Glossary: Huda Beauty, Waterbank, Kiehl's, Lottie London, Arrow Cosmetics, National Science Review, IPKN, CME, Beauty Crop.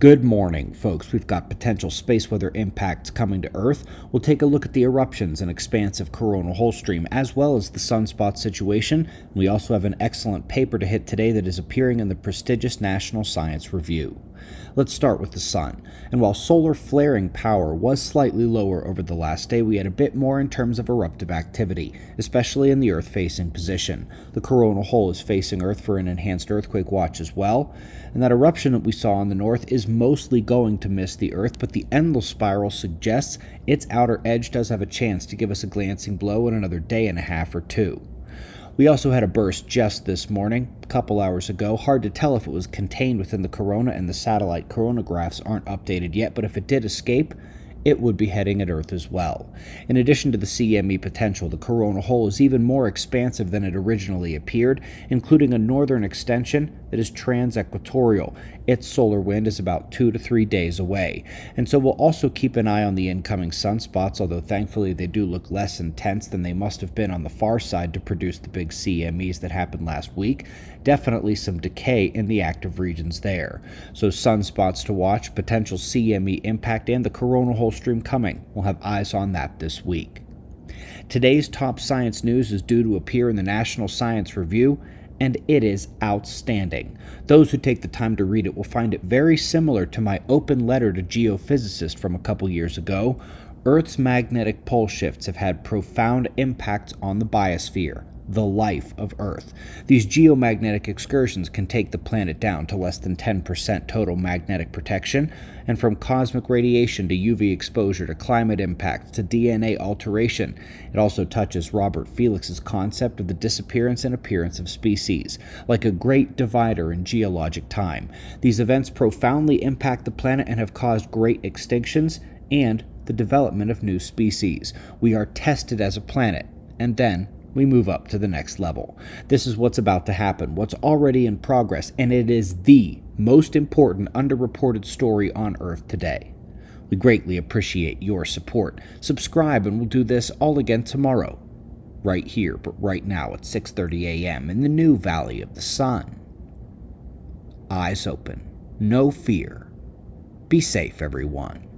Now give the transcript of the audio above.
Good morning, folks. We've got potential space weather impacts coming to Earth. We'll take a look at the eruptions and expansive coronal hole stream, as well as the sunspot situation. We also have an excellent paper to hit today that is appearing in the prestigious National Science Review. Let's start with the sun. And while solar flaring power was slightly lower over the last day, we had a bit more in terms of eruptive activity, especially in the Earth-facing position. The coronal hole is facing Earth for an enhanced earthquake watch as well, and that eruption that we saw in the north is mostly going to miss the Earth, but the endless spiral suggests its outer edge does have a chance to give us a glancing blow in another day and a half or two. We also had a burst just this morning, a couple hours ago. Hard to tell if it was contained within the corona, and the satellite coronagraphs aren't updated yet, but if it did escape, it would be heading at Earth as well. In addition to the CME potential, the coronal hole is even more expansive than it originally appeared, including a northern extension that is transequatorial. Its solar wind is about 2 to 3 days away. And so we'll also keep an eye on the incoming sunspots, although thankfully they do look less intense than they must have been on the far side to produce the big CMEs that happened last week. Definitely some decay in the active regions there. So sunspots to watch, potential CME impact, and the coronal hole stream coming. We'll have eyes on that this week. Today's top science news is due to appear in the National Science Review, and it is outstanding. Those who take the time to read it will find it very similar to my open letter to geophysicists from a couple years ago. Earth's magnetic pole shifts have had profound impacts on the biosphere, the life of Earth. These geomagnetic excursions can take the planet down to less than 10% total magnetic protection, and from cosmic radiation to UV exposure to climate impacts to DNA alteration. It also touches Robert Felix's concept of the disappearance and appearance of species, like a great divider in geologic time. These events profoundly impact the planet and have caused great extinctions and the development of new species. We are tested as a planet, and then we move up to the next level. This is what's about to happen, what's already in progress, and it is the most important underreported story on Earth today. We greatly appreciate your support. Subscribe, and we'll do this all again tomorrow, right here, but right now at 6:30 a.m. in the new Valley of the Sun. Eyes open, no fear. Be safe, everyone.